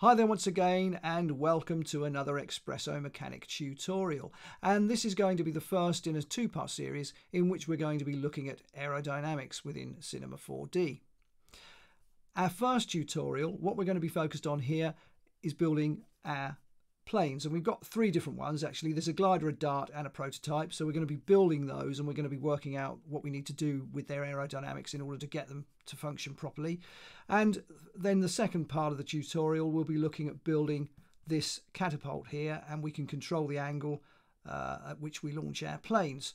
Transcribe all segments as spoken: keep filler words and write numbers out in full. Hi there once again, and welcome to another Xpresso Mechanic tutorial. And this is going to be the first in a two-part series in which we're going to be looking at aerodynamics within Cinema four D. Our first tutorial, what we're going to be focused on here is building our planes, and we've got three different ones actually. There's a glider, a dart and a prototype, so we're going to be building those and we're going to be working out what we need to do with their aerodynamics in order to get them to function properly. And then the second part of the tutorial we'll be looking at building this catapult here, and we can control the angle uh, at which we launch our planes,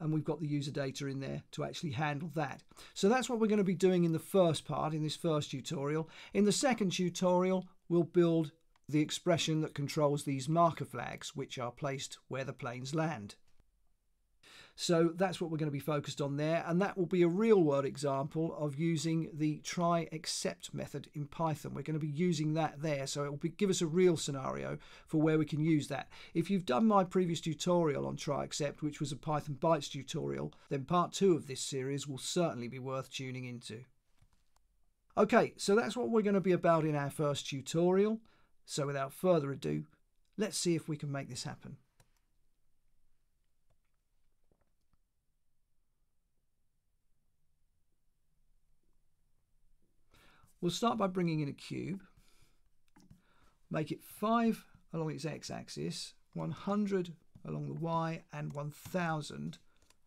and we've got the user data in there to actually handle that. So that's what we're going to be doing in the first part, in this first tutorial. In the second tutorial we'll build the expression that controls these marker flags, which are placed where the planes land. So that's what we're going to be focused on there, and that will be a real-world example of using the try except method in Python. We're going to be using that there, so it will be, give us a real scenario for where we can use that. If you've done my previous tutorial on try except, which was a Python bytes tutorial, then part two of this series will certainly be worth tuning into. Okay, so that's what we're going to be about in our first tutorial. So without further ado, let's see if we can make this happen. We'll start by bringing in a cube, make it five along its x-axis, one hundred along the y, and one thousand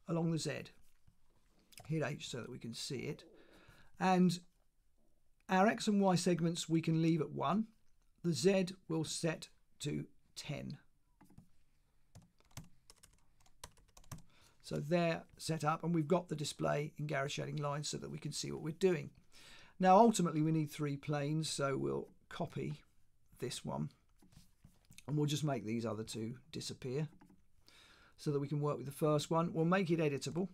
along the z. Hit H so that we can see it. And our x and y segments we can leave at one. The Z will set to ten. So they're set up, and we've got the display in Garrow shading lines so that we can see what we're doing. Now ultimately we need three planes, so we'll copy this one and we'll just make these other two disappear so that we can work with the first one. We'll make it editable,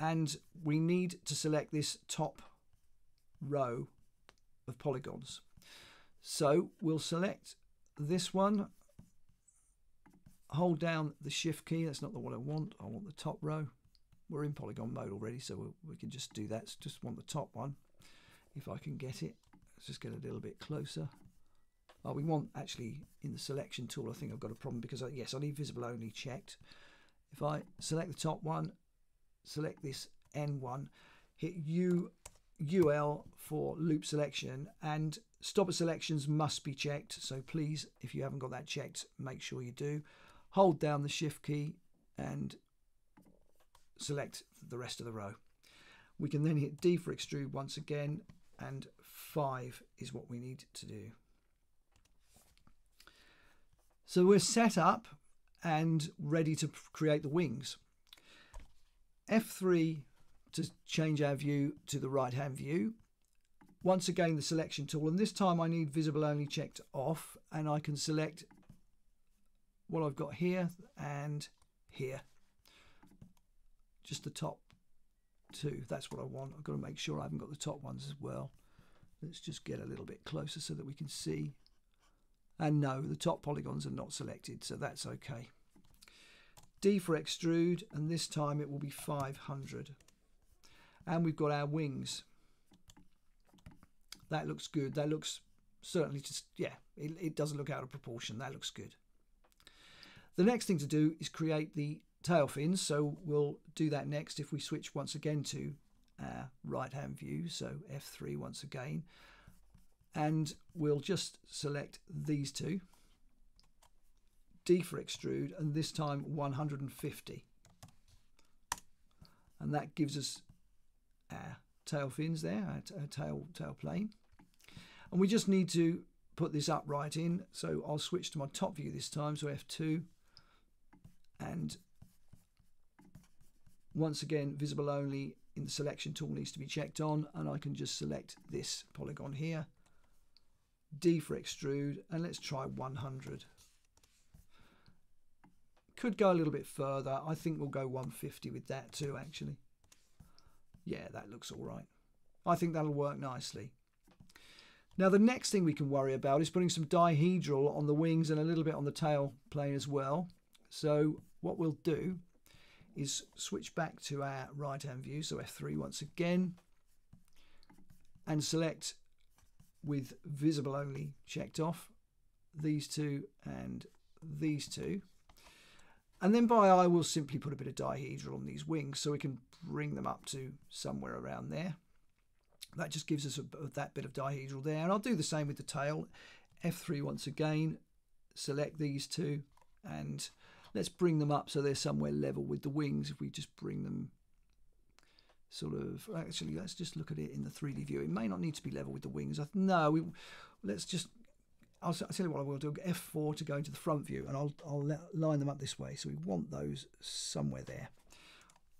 and we need to select this top row of polygons. So we'll select this one, hold down the shift key. That's not the one I want. I want the top row. We're in polygon mode already, so we'll, we can just do that. Just want the top one. If I can get it, let's just get a little bit closer. Oh, we want actually in the selection tool, I think I've got a problem because I, yes, I need visible only checked. If I select the top one, select this N one, hit U, U L for loop selection, and stopper selections must be checked, so please, if you haven't got that checked, make sure you do. Hold down the shift key and select the rest of the row. We can then hit D for extrude once again, and five is what we need to do. So we're set up and ready to create the wings. F three to change our view to the right-hand view. Once again, the selection tool, and this time I need visible only checked off, and I can select what I've got here and here. Just the top two, that's what I want. I've got to make sure I haven't got the top ones as well. Let's just get a little bit closer so that we can see. And no, the top polygons are not selected, so that's okay. D for extrude, and this time it will be five hundred. And we've got our wings. That looks good. That looks certainly just, yeah, it, it doesn't look out of proportion. That looks good. The next thing to do is create the tail fins. So we'll do that next if we switch once again to our right-hand view. So F three once again. And we'll just select these two. D for extrude, and this time one hundred fifty. And that gives us our tail fins there, our, our tail, tail plane. And we just need to put this upright in, so I'll switch to my top view this time, so F two, and once again visible only in the selection tool needs to be checked on, and I can just select this polygon here, D for extrude, and let's try one hundred. Could go a little bit further, I think we'll go one fifty with that too actually. Yeah, that looks all right. I think that'll work nicely. Now the next thing we can worry about is putting some dihedral on the wings and a little bit on the tail plane as well. So what we'll do is switch back to our right-hand view, so F three once again, and select with visible only checked off, these two and these two. And then by eye, we'll simply put a bit of dihedral on these wings so we can bring them up to somewhere around there. That just gives us a, that bit of dihedral there. And I'll do the same with the tail. F three once again, select these two, and let's bring them up so they're somewhere level with the wings. If we just bring them sort of, actually, let's just look at it in the three D view. It may not need to be level with the wings. No, we, let's just, I'll tell you what I will do, F four to go into the front view, and I'll, I'll line them up this way. So we want those somewhere there.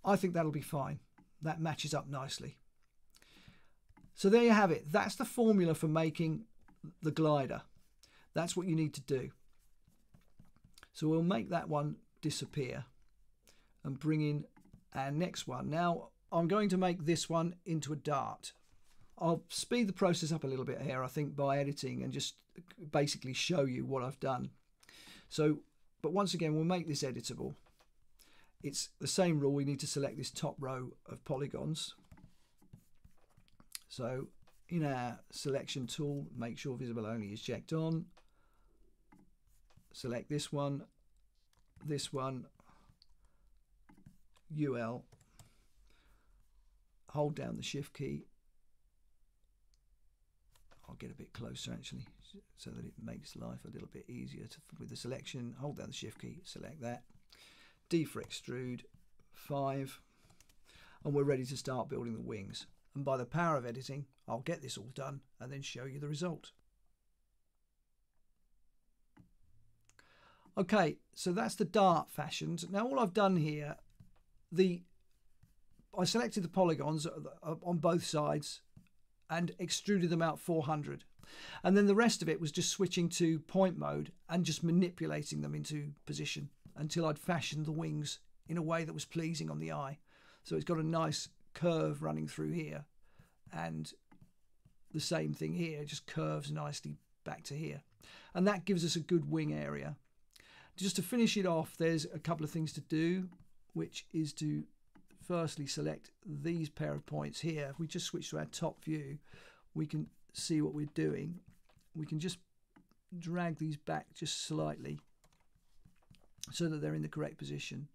I think that'll be fine. That matches up nicely. So there you have it. That's the formula for making the glider. That's what you need to do. So we'll make that one disappear and bring in our next one. Now I'm going to make this one into a dart. I'll speed the process up a little bit here, I think, by editing and just basically show you what I've done. So, but once again, we'll make this editable. It's the same rule. We need to select this top row of polygons. So in our selection tool, make sure visible only is checked on. Select this one, this one, U L, hold down the shift key. I'll get a bit closer actually so that it makes life a little bit easier to, with the selection. Hold down the shift key, select that, D for extrude, five, and we're ready to start building the wings. And by the power of editing, I'll get this all done and then show you the result. Okay, so that's the dart fashioned. Now all I've done here, the I selected the polygons on both sides and extruded them out four hundred. And then the rest of it was just switching to point mode and just manipulating them into position until I'd fashioned the wings in a way that was pleasing on the eye. So it's got a nice curve running through here, and the same thing here, just curves nicely back to here, and that gives us a good wing area. Just to finish it off, there's a couple of things to do, which is to firstly select these pair of points here. If we just switch to our top view, we can see what we're doing. We can just drag these back just slightly so that they're in the correct position,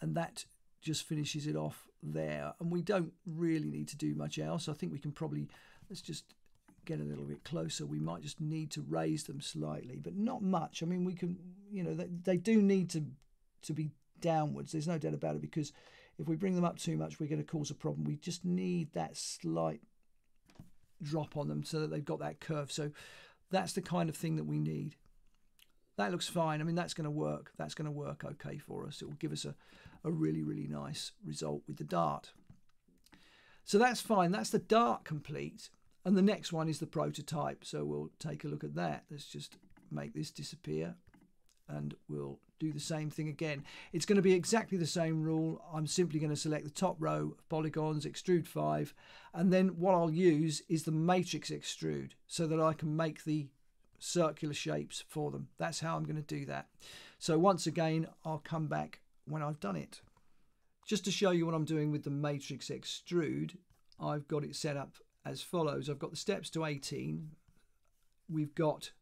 and that just finishes it off there. And we don't really need to do much else. I think we can probably, let's just get a little bit closer. We might just need to raise them slightly, but not much. I mean, we can, you know, they, they do need to to be downwards. There's no doubt about it, because if we bring them up too much, we're going to cause a problem. We just need that slight drop on them so that they've got that curve. So that's the kind of thing that we need. That looks fine. I mean, that's going to work. That's going to work okay for us. It will give us a, a really, really nice result with the dart. So that's fine. That's the dart complete. And the next one is the prototype. So we'll take a look at that. Let's just make this disappear. And we'll do the same thing again. It's going to be exactly the same rule. I'm simply going to select the top row of polygons, extrude five. And then what I'll use is the matrix extrude so that I can make the circular shapes for them. That's how I'm going to do that. So once again, I'll come back when I've done it. Just to show you what I'm doing with the matrix extrude, I've got it set up as follows. I've got the steps to eighteen. We've got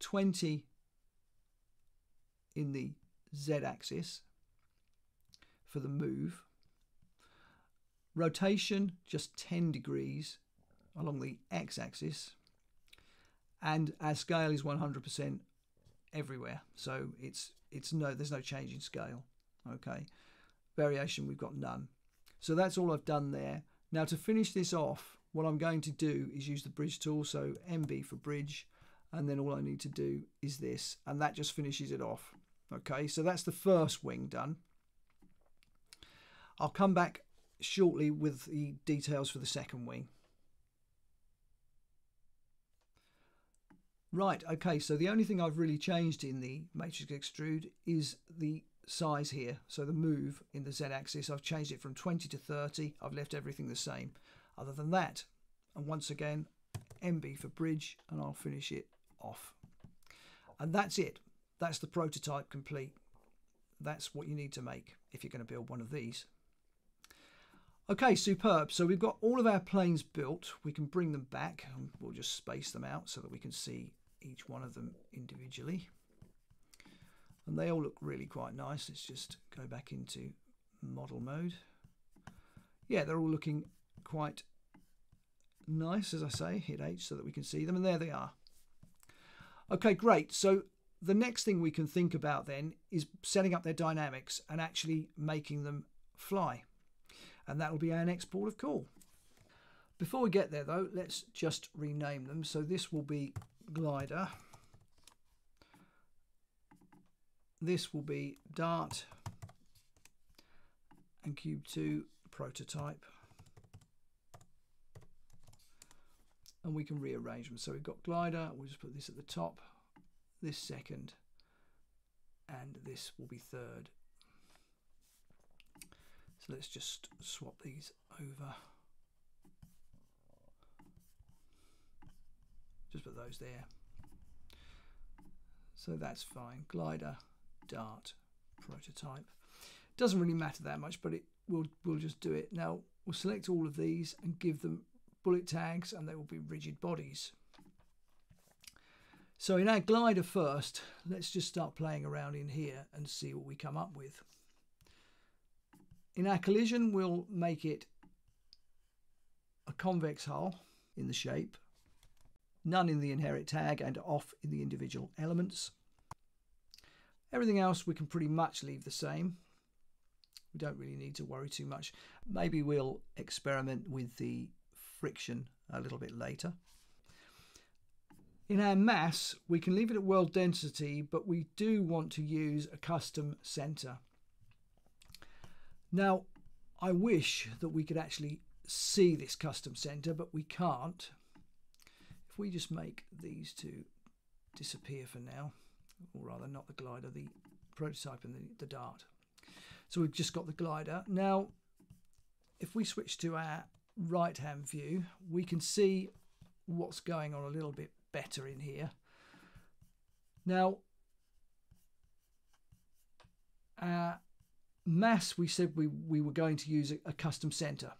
twenty in the Z-axis for the move. Rotation, just ten degrees along the X-axis. And our scale is one hundred percent everywhere, so it's it's no there's no change in scale. Okay, variation we've got none. So that's all I've done there. Now to finish this off, what I'm going to do is use the bridge tool, so M B for bridge, and then all I need to do is this, and that just finishes it off. Okay, so that's the first wing done. I'll come back shortly with the details for the second wing. Right, okay, so the only thing I've really changed in the matrix extrude is the size here. So the move in the Z-axis, I've changed it from twenty to thirty. I've left everything the same other than that. And once again, M B for bridge, and I'll finish it off. And that's it. That's the prototype complete. That's what you need to make if you're going to build one of these. Okay, superb. So we've got all of our planes built. We can bring them back and we'll just space them out so that we can see each one of them individually. And they all look really quite nice. Let's just go back into model mode. Yeah, they're all looking quite nice, as I say, hit H so that we can see them, and there they are. Okay, great. So the next thing we can think about then is setting up their dynamics and actually making them fly. And that will be our next port of call. Before we get there though, let's just rename them. So this will be glider. This will be Dart and Cube two prototype. And we can rearrange them. So we've got glider, we'll just put this at the top, this second, and this will be third. So let's just swap these over. Just put those there. So that's fine. Glider, Dart, prototype. Doesn't really matter that much, but it will we'll just do it. Now we'll select all of these and give them bullet tags, and they will be rigid bodies. So in our glider first, let's just start playing around in here and see what we come up with. In our collision, we'll make it a convex hull in the shape, none in the inherit tag, and off in the individual elements. Everything else we can pretty much leave the same. We don't really need to worry too much. Maybe we'll experiment with the friction a little bit later. In our mass, we can leave it at world density, but we do want to use a custom center. Now, I wish that we could actually see this custom center, but we can't. If we just make these two disappear for now, or rather not the glider, the prototype and the, the dart. So we've just got the glider. Now, if we switch to our right hand view, we can see what's going on a little bit better in here. Now, our mass, we said we, we were going to use a, a custom center.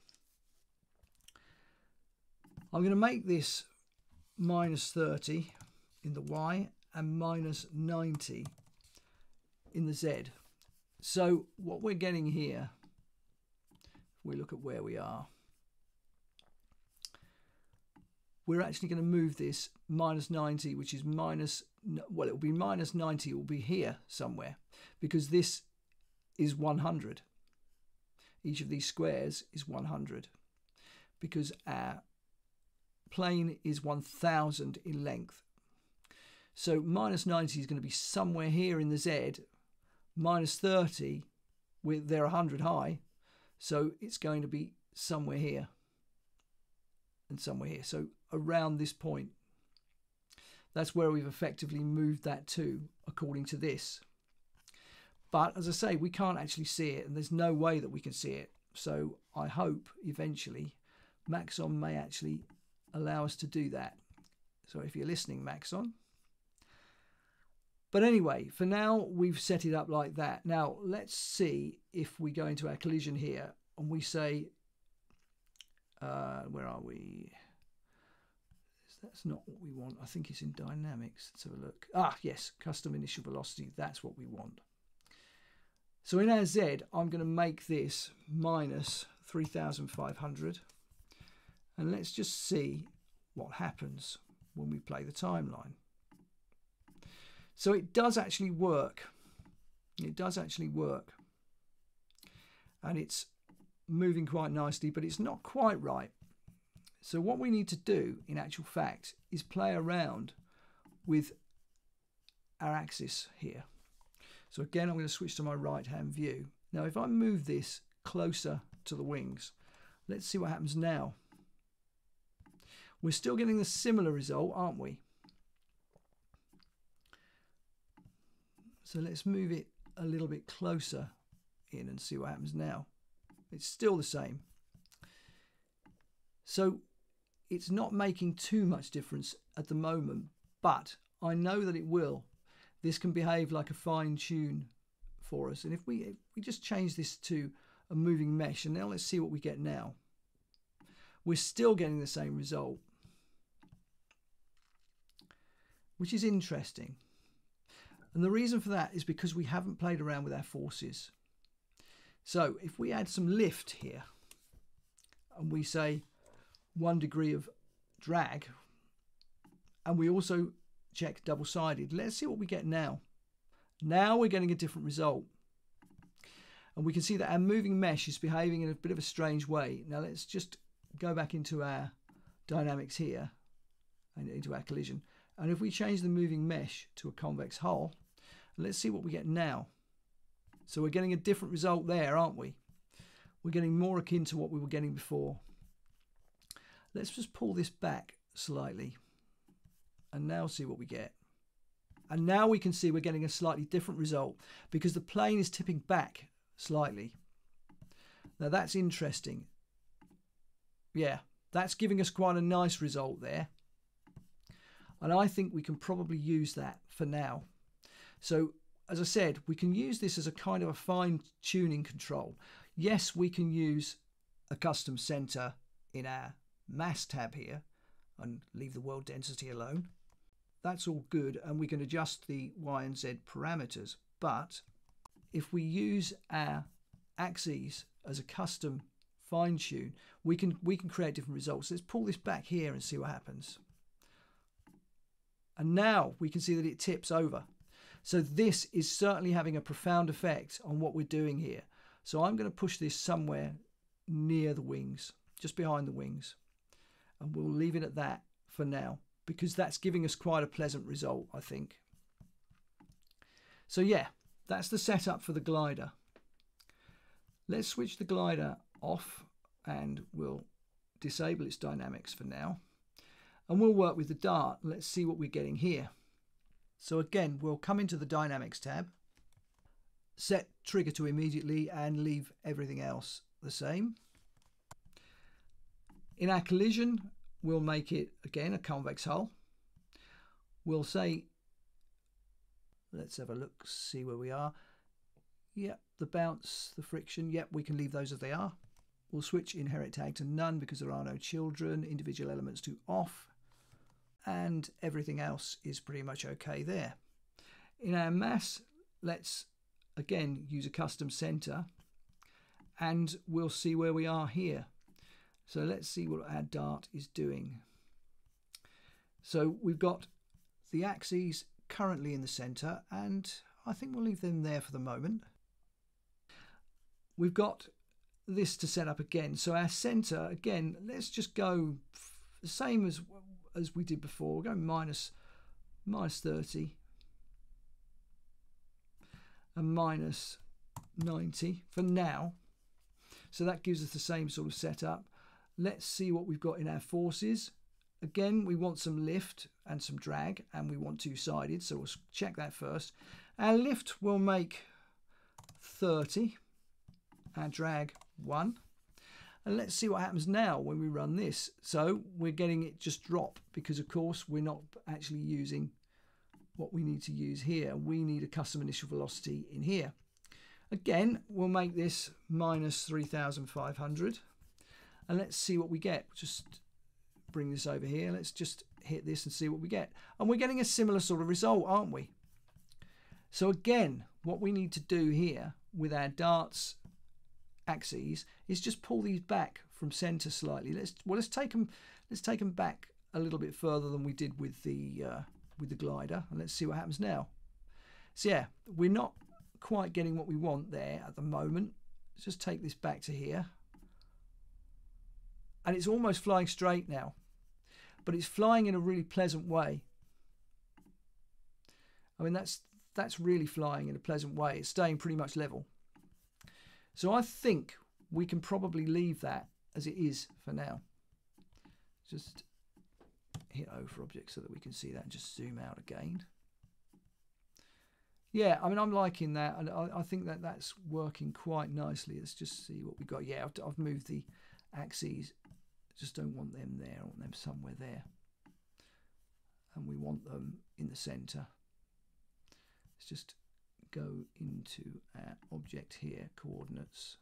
I'm going to make this minus thirty in the Y and minus ninety in the Z. So what we're getting here, if we look at where we are, we're actually going to move this minus ninety, which is minus, well, it'll be minus ninety, it will be here somewhere, because this is one hundred. Each of these squares is one hundred, because our plane is one thousand in length. So minus ninety is going to be somewhere here in the Z, minus thirty, with they're one hundred high, so it's going to be somewhere here and somewhere here. So around this point, that's where we've effectively moved that to, according to this. But as I say, we can't actually see it, and there's no way that we can see it. So I hope eventually Maxon may actually allow us to do that. So if you're listening, Maxon. But anyway, for now, we've set it up like that. Now let's see if we go into our collision here and we say, uh, where are we? That's not what we want. I think it's in dynamics. Let's have a look. Ah, yes, custom initial velocity. That's what we want. So in our Z, I'm going to make this minus three thousand five hundred. And let's just see what happens when we play the timeline. So it does actually work. It does actually work. And it's moving quite nicely, but it's not quite right. So what we need to do, in actual fact, is play around with our axis here. So again, I'm going to switch to my right-hand view. Now, if I move this closer to the wings, let's see what happens now. We're still getting a similar result, aren't we? So let's move it a little bit closer in and see what happens now. It's still the same. So it's not making too much difference at the moment, but I know that it will. This can behave like a fine tune for us. And if we, if we just change this to a moving mesh. And now let's see what we get now. We're still getting the same result, which is interesting. And the reason for that is because we haven't played around with our forces. So if we add some lift here and we say one degree of drag, and we also check double-sided, let's see what we get now. Now we're getting a different result. And we can see that our moving mesh is behaving in a bit of a strange way. Now let's just go back into our dynamics here and into our collision. And if we change the moving mesh to a convex hull, let's see what we get now. So we're getting a different result there, aren't we? We're getting more akin to what we were getting before. Let's just pull this back slightly and now see what we get. And now we can see we're getting a slightly different result because the plane is tipping back slightly. Now that's interesting. Yeah, that's giving us quite a nice result there. And I think we can probably use that for now. So as I said, we can use this as a kind of a fine-tuning control. Yes, we can use a custom center in our mass tab here and leave the world density alone. That's all good, and we can adjust the Y and Z parameters. But if we use our axes as a custom fine-tune, we can, we can create different results. Let's pull this back here and see what happens. And now we can see that it tips over. So this is certainly having a profound effect on what we're doing here. So I'm going to push this somewhere near the wings, just behind the wings. And we'll leave it at that for now, because that's giving us quite a pleasant result, I think. So yeah, that's the setup for the glider. Let's switch the glider off and we'll disable its dynamics for now. And we'll work with the dart. Let's see what we're getting here. So again, we'll come into the dynamics tab, set trigger to immediately and leave everything else the same. In our collision, we'll make it again a convex hull. We'll say, let's have a look, see where we are. Yep, the bounce, the friction, yep, we can leave those as they are. We'll switch inherit tag to none because there are no children, individual elements to off, and everything else is pretty much okay there. In our mass, let's again use a custom center and we'll see where we are here. So let's see what our dart is doing. So we've got the axes currently in the center and I think we'll leave them there for the moment. We've got this to set up again. So our center, again, let's just go the same as as we did before. We'll go minus, minus thirty and minus ninety for now. So that gives us the same sort of setup. Let's see what we've got in our forces. Again, we want some lift and some drag and we want two-sided. So we'll check that first. Our lift will make thirty. Our drag one, and let's see what happens now when we run this. So we're getting it just drop because of course we're not actually using what we need to use here. We need a custom initial velocity in here. Again, we'll make this minus three thousand five hundred and let's see what we get. Just bring this over here. Let's just hit this and see what we get. And we're getting a similar sort of result, aren't we? So again, what we need to do here with our darts axes is just pull these back from center slightly. Let's well let's take them let's take them back a little bit further than we did with the uh, with the glider, and let's see what happens now. So yeah, we're not quite getting what we want there at the moment. Let's just take this back to here, and it's almost flying straight now, but it's flying in a really pleasant way. I mean that's that's really flying in a pleasant way. It's staying pretty much level. So I think we can probably leave that as it is for now. Just hit O for object so that we can see that and just zoom out again. Yeah, I mean, I'm liking that. And I, I think that that's working quite nicely. Let's just see what we got. Yeah, I've, I've moved the axes. Just don't want them there. I want them somewhere there. And we want them in the center. Let's just go into our object here, coordinates,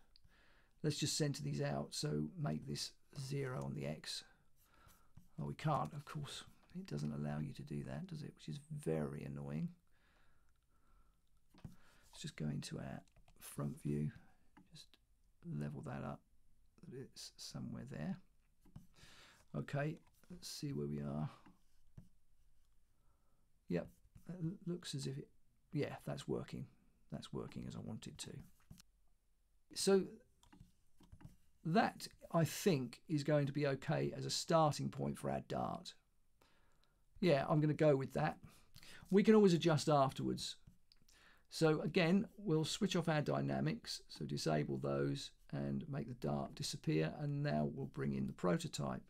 Let's just center these out. So make this zero on the X. Oh, we can't, of course. It doesn't allow you to do that, does it? Which is very annoying. Let's just go into our front view. Just level that up. It's somewhere there. Okay, let's see where we are. Yep, it looks as if it... yeah, that's working. That's working as I wanted to. So that, I think, is going to be okay as a starting point for our Dart. Yeah, I'm going to go with that. We can always adjust afterwards. So again, we'll switch off our dynamics. So disable those and make the Dart disappear. And now we'll bring in the prototype.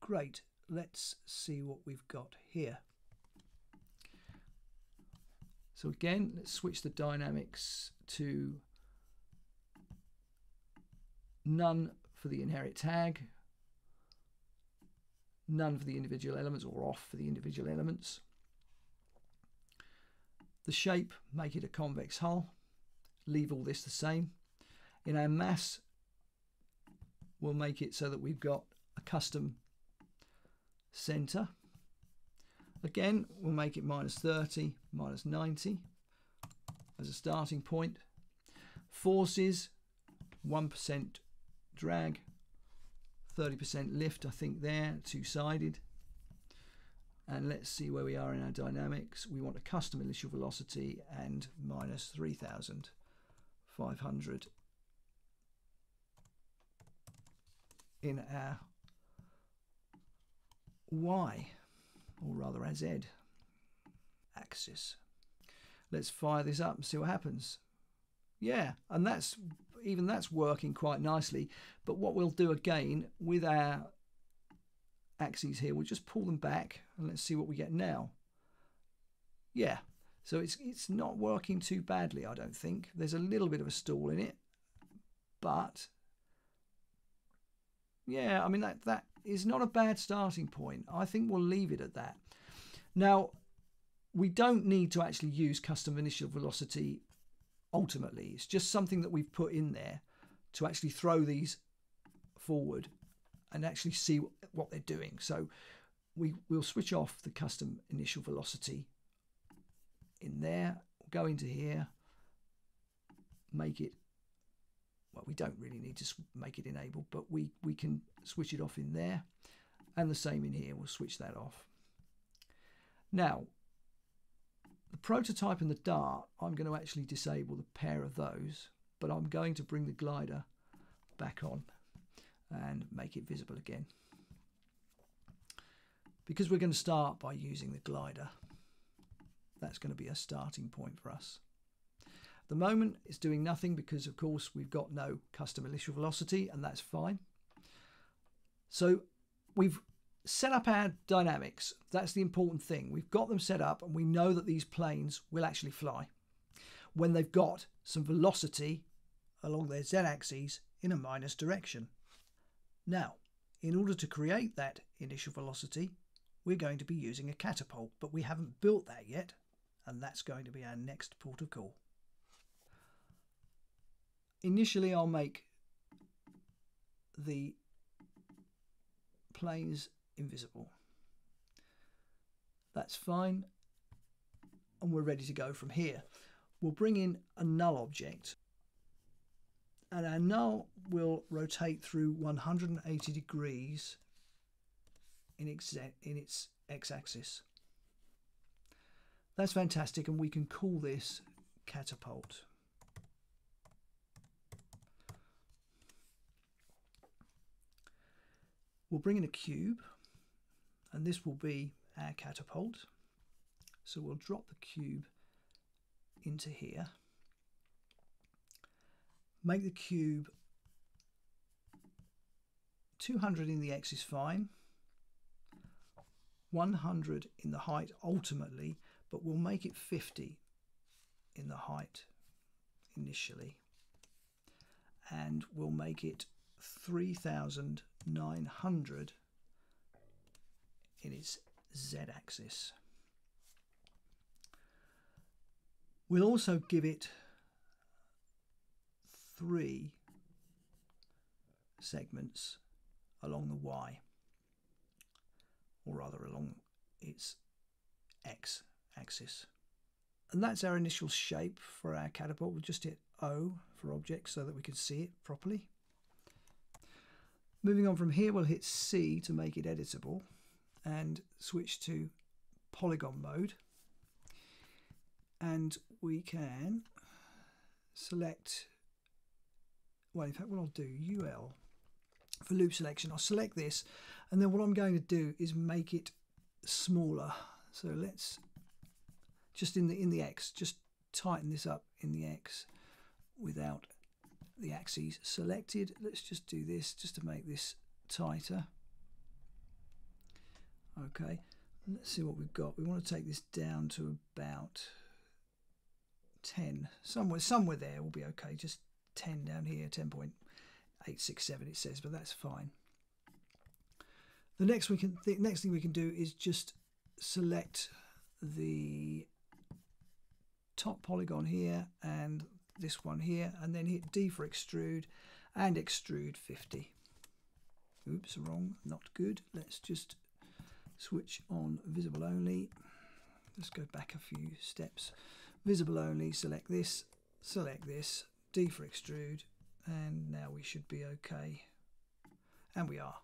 Great. Let's see what we've got here. So again, let's switch the dynamics to none for the inherit tag, none for the individual elements, or off for the individual elements. The shape, make it a convex hull. Leave all this the same. In our mass, we'll make it so that we've got a custom center. Again, we'll make it minus thirty, minus ninety as a starting point. Forces, one percent drag, thirty percent lift, I think there, two-sided. And let's see where we are in our dynamics. We want a custom initial velocity and minus three thousand five hundred in our Y, or rather our Z axis. Let's fire this up and see what happens. Yeah, and that's even that's working quite nicely. But what we'll do again with our axes here, we'll just pull them back and let's see what we get now. Yeah, so it's it's not working too badly, I don't think. There's a little bit of a stall in it, but yeah, I mean that that is not a bad starting point. I think we'll leave it at that. Now, we don't need to actually use custom initial velocity ultimately. It's just something that we've put in there to actually throw these forward and actually see what they're doing. So we will switch off the custom initial velocity in there, go into here, make it, well, we don't really need to make it enabled, but we, we can switch it off in there. And the same in here, we'll switch that off. Now, the prototype and the Dart, I'm going to actually disable the pair of those, but I'm going to bring the glider back on and make it visible again. Because we're going to start by using the glider. That's going to be a starting point for us. At the moment, it's doing nothing because, of course, we've got no custom initial velocity, and that's fine. So we've set up our dynamics. That's the important thing. We've got them set up, and we know that these planes will actually fly when they've got some velocity along their z-axis in a minus direction. Now, in order to create that initial velocity, we're going to be using a catapult, but we haven't built that yet, and that's going to be our next port of call. Initially, I'll make the planes invisible. That's fine, and we're ready to go from here. We'll bring in a null object, and our null will rotate through one hundred eighty degrees in its, in its x-axis. That's fantastic, and we can call this catapult. We'll bring in a cube, and this will be our catapult. So we'll drop the cube into here. Make the cube two hundred in the X is fine, one hundred in the height ultimately, but we'll make it fifty in the height initially, and we'll make it three thousand nine hundred in its z-axis. We'll also give it three segments along the Y, or rather along its X axis. And that's our initial shape for our catapult. We'll just hit O for object so that we can see it properly. Moving on from here, we'll hit C to make it editable and switch to polygon mode. And we can select, well, in fact, what I'll do, U L for loop selection. I'll select this, and then what I'm going to do is make it smaller. So let's just in the in the X, just tighten this up in the X without the axes selected. Let's just do this just to make this tighter. Okay, let's see what we've got. We want to take this down to about ten, somewhere somewhere there will be okay. Just ten down here, ten point eight six seven it says, but that's fine. The next we can the next thing we can do is just select the top polygon here and this one here, and then hit D for extrude and extrude fifty. Oops, wrong, not good. Let's just switch on visible only. Let's go back a few steps. Visible only, select this, select this, D for extrude, and now we should be okay. And we are.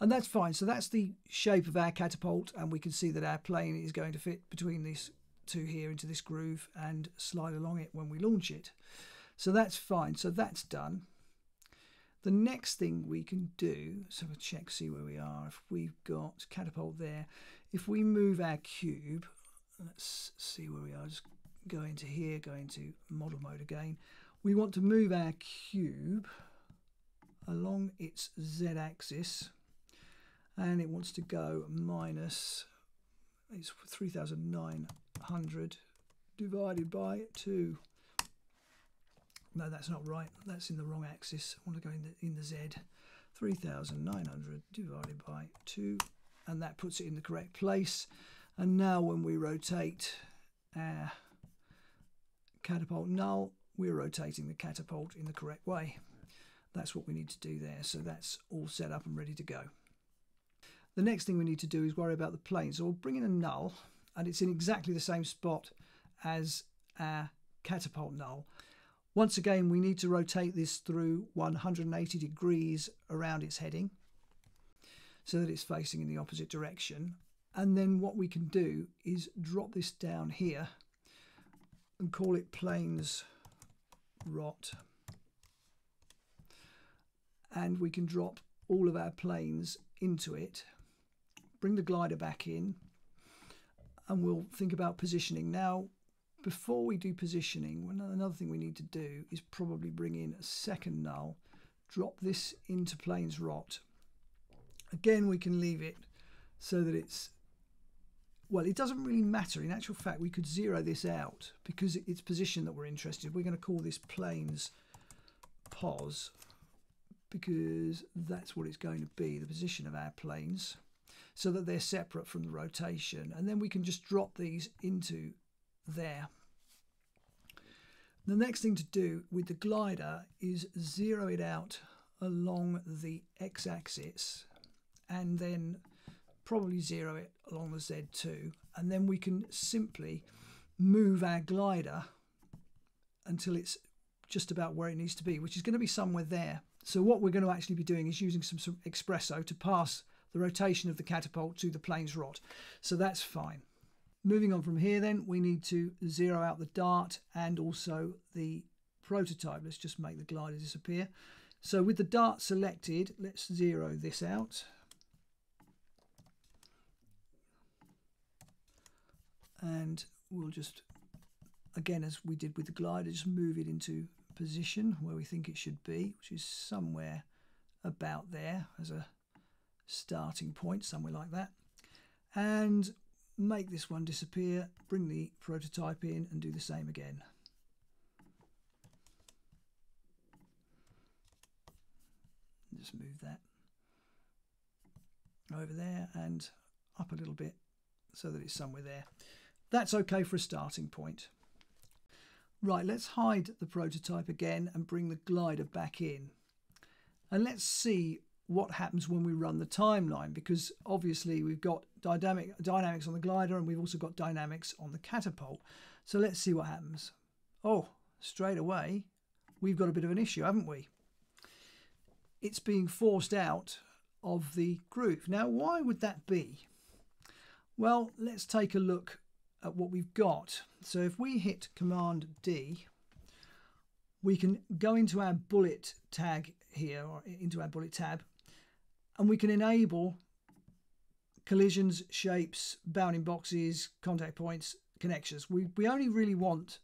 And that's fine. So that's the shape of our catapult, and we can see that our plane is going to fit between these two here into this groove and slide along it when we launch it. So that's fine. So that's done. The next thing we can do, so we'll check, see where we are. If we've got catapult there, if we move our cube, let's see where we are. Just go into here, go into model mode again. We want to move our cube along its Z axis, and it wants to go minus, it's three thousand nine hundred divided by two. No, that's not right. That's in the wrong axis. I want to go in the, in the Z. three thousand nine hundred divided by two. And that puts it in the correct place. And now when we rotate our catapult null, we're rotating the catapult in the correct way. That's what we need to do there. So that's all set up and ready to go. The next thing we need to do is worry about the plane. So we'll bring in a null, and it's in exactly the same spot as our catapult null. Once again, we need to rotate this through one hundred eighty degrees around its heading so that it's facing in the opposite direction. And then what we can do is drop this down here and call it planes rot. And we can drop all of our planes into it, bring the glider back in, and we'll think about positioning. Now, before we do positioning, another thing we need to do is probably bring in a second null, drop this into planes rot. Again, we can leave it so that it's, well, it doesn't really matter. In actual fact, we could zero this out because it's position that we're interested in. We're going to call this planes pos because that's what it's going to be, the position of our planes, so that they're separate from the rotation. And then we can just drop these into there. The next thing to do with the glider is zero it out along the X-axis, and then probably zero it along the Z too, and then we can simply move our glider until it's just about where it needs to be, which is going to be somewhere there. So what we're going to actually be doing is using some, some Xpresso to pass the rotation of the catapult to the planes rot. So that's fine. Moving on from here then, we need to zero out the dart and also the prototype. Let's just make the glider disappear. So with the dart selected, let's zero this out. And we'll just, again, as we did with the glider, just move it into position where we think it should be, which is somewhere about there as a starting point, somewhere like that. And make this one disappear, bring the prototype in and do the same again. Just move that over there and up a little bit so that it's somewhere there. That's okay for a starting point. Right, let's hide the prototype again and bring the glider back in. And let's see what happens when we run the timeline, because obviously we've got dynamic dynamics on the glider and we've also got dynamics on the catapult. So let's see what happens. Oh, straight away, we've got a bit of an issue, haven't we? It's being forced out of the groove. Now, why would that be? Well, let's take a look at what we've got. So if we hit Command D, we can go into our bullet tag here, or into our bullet tab, and we can enable collisions, shapes, bounding boxes, contact points, connections. We, we only really want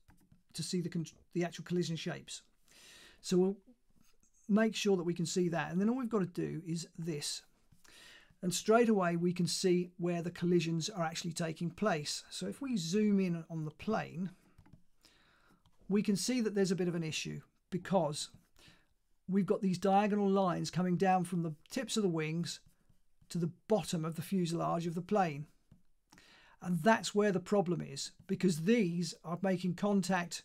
to see the, the actual collision shapes. So we'll make sure that we can see that. And then all we've got to do is this. And straight away, we can see where the collisions are actually taking place. So if we zoom in on the plane, we can see that there's a bit of an issue because we've got these diagonal lines coming down from the tips of the wings to the bottom of the fuselage of the plane. And that's where the problem is, because these are making contact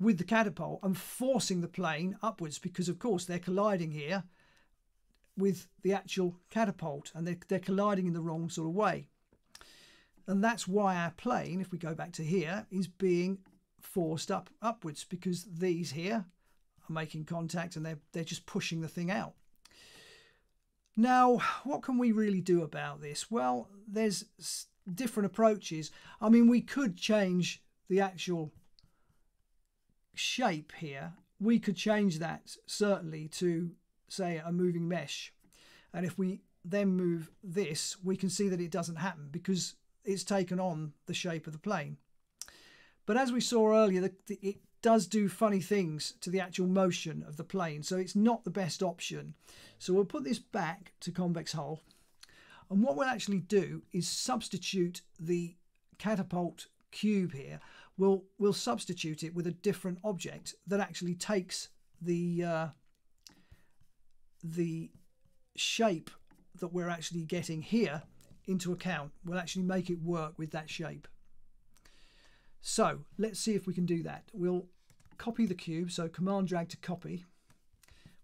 with the catapult and forcing the plane upwards, because of course they're colliding here with the actual catapult, and they're, they're colliding in the wrong sort of way. And that's why our plane, if we go back to here, is being forced up upwards, because these here are making contact and they're, they're just pushing the thing out. Now, what can we really do about this? Well, there's different approaches. I mean, we could change the actual shape here. We could change that certainly to, say, a moving mesh. And if we then move this, we can see that it doesn't happen because it's taken on the shape of the plane. But as we saw earlier, the, the, it does do funny things to the actual motion of the plane. So it's not the best option. So we'll put this back to convex hull. And what we'll actually do is substitute the catapult cube here. We'll, we'll substitute it with a different object that actually takes the, uh, the shape that we're actually getting here into account. We'll actually make it work with that shape. So let's see if we can do that. We'll copy the cube, so command drag to copy.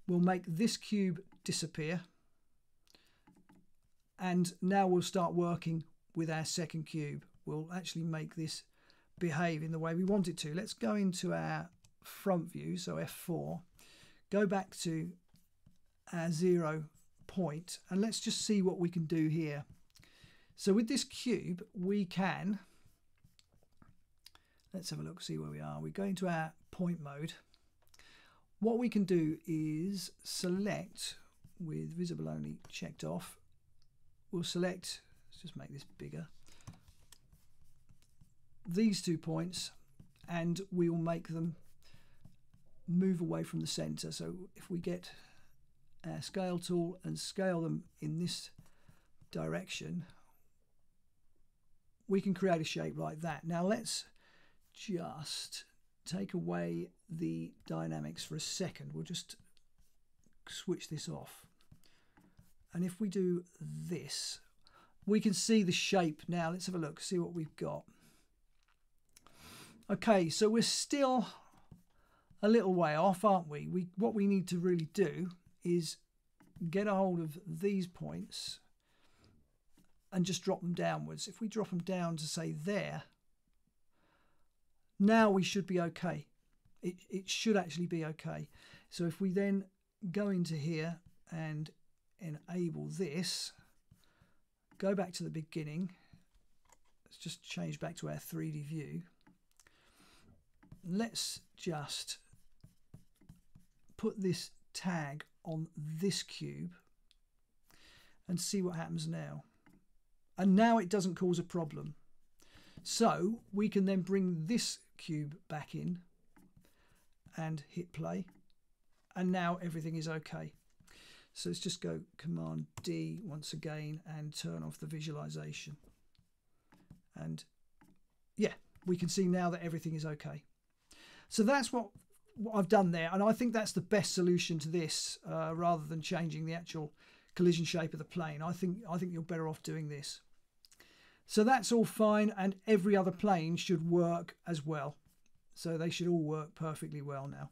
We'll make this cube disappear. And now we'll start working with our second cube. We'll actually make this behave in the way we want it to. Let's go into our front view, so F four, go back to our zero point, and let's just see what we can do here. So with this cube, we can, let's have a look, see where we are. We go into our point mode. What we can do is select, with visible only checked off, we'll select, let's just make this bigger, these two points, and we will make them move away from the center. So if we get our scale tool and scale them in this direction, we can create a shape like that. Now let's just take away the dynamics for a second. We'll just switch this off. And if we do this, we can see the shape now. Let's have a look, see what we've got. Okay, so we're still a little way off, aren't we? We what we need to really do is get a hold of these points and just drop them downwards. If we drop them down to, say, there, now we should be okay. It, it should actually be okay. So if we then go into here and enable this, go back to the beginning. Let's just change back to our three D view. Let's just put this tag on this cube and see what happens now. And now it doesn't cause a problem. So we can then bring this cube back in and hit play. And now everything is okay. So let's just go Command D once again and turn off the visualization. And yeah, we can see now that everything is okay. So that's what, what I've done there. And I think that's the best solution to this, uh, rather than changing the actual collision shape of the plane. I think, I think you're better off doing this. So that's all fine, and every other plane should work as well. So they should all work perfectly well now.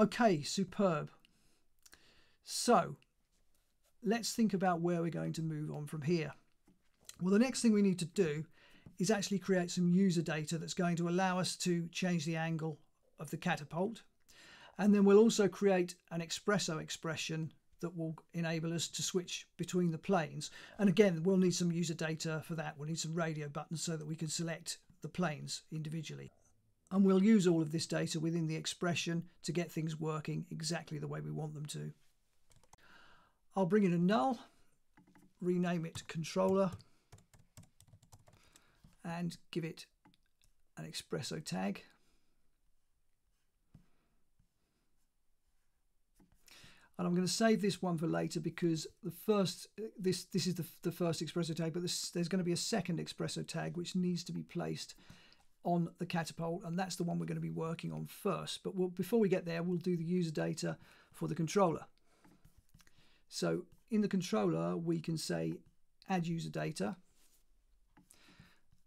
Okay, superb. So let's think about where we're going to move on from here. Well, the next thing we need to do is actually create some user data that's going to allow us to change the angle of the catapult. And then we'll also create an Xpresso expression that will enable us to switch between the planes. And again, we'll need some user data for that. We'll need some radio buttons so that we can select the planes individually. And we'll use all of this data within the expression to get things working exactly the way we want them to. I'll bring in a null, rename it controller, and give it an Xpresso tag. And I'm going to save this one for later because the first this this is the, the first Xpresso tag, but this, there's going to be a second Xpresso tag which needs to be placed on the catapult, and that's the one we're going to be working on first. But we'll, before we get there, we'll do the user data for the controller. So in the controller, we can say add user data,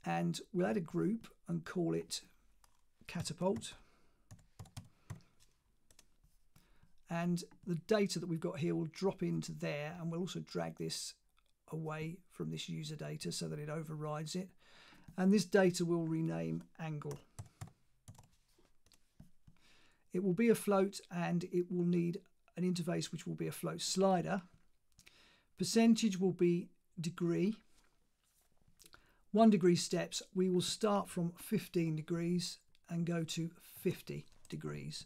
and we'll add a group and call it catapult. And the data that we've got here will drop into there, and we'll also drag this away from this user data so that it overrides it. And this data will rename angle. It will be a float, and it will need an interface which will be a float slider. Percentage will be degree. One degree steps, we will start from fifteen degrees and go to fifty degrees.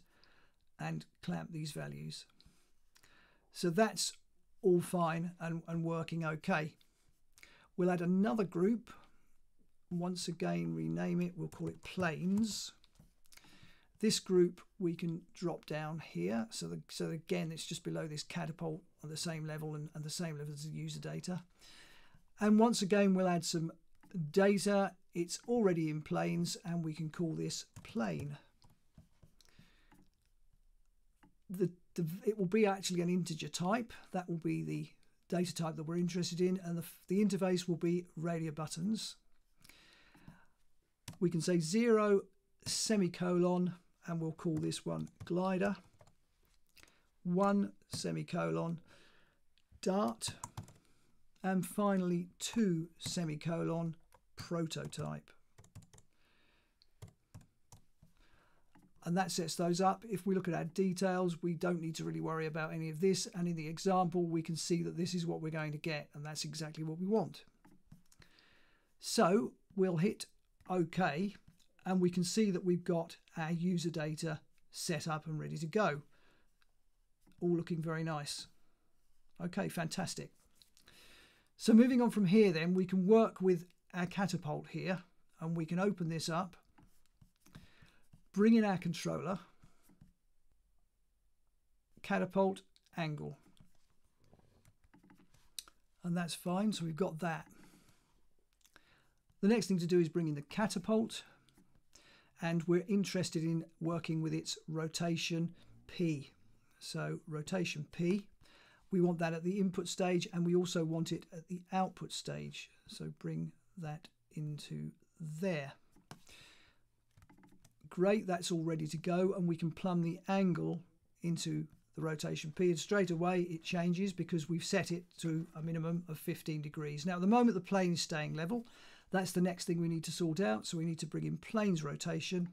And clamp these values. So that's all fine and, and working okay. We'll add another group. Once again, rename it. We'll call it planes. This group we can drop down here. So, the, so again, it's just below this catapult on the same level and, and the same level as the user data. And once again, we'll add some data. It's already in planes, and we can call this plane. The, the, it will be actually an integer type. That will be the data type that we're interested in, and the, the interface will be radio buttons. We can say zero semicolon, and we'll call this one glider. One semicolon dart, and finally two semicolon prototype. And that sets those up. If we look at our details, we don't need to really worry about any of this. And in the example, we can see that this is what we're going to get, and that's exactly what we want. So we'll hit OK, and we can see that we've got our user data set up and ready to go. All looking very nice. OK, fantastic. So moving on from here then, we can work with our catapult here, and we can open this up. Bring in our controller, catapult angle, and that's fine. So we've got that. The next thing to do is bring in the catapult, and we're interested in working with its rotation P. So rotation P, we want that at the input stage, and we also want it at the output stage. So bring that into there. Great, that's all ready to go, and we can plumb the angle into the rotation P, and straight away it changes because we've set it to a minimum of fifteen degrees. Now at the moment the plane is staying level. That's the next thing we need to sort out, so we need to bring in planes rotation,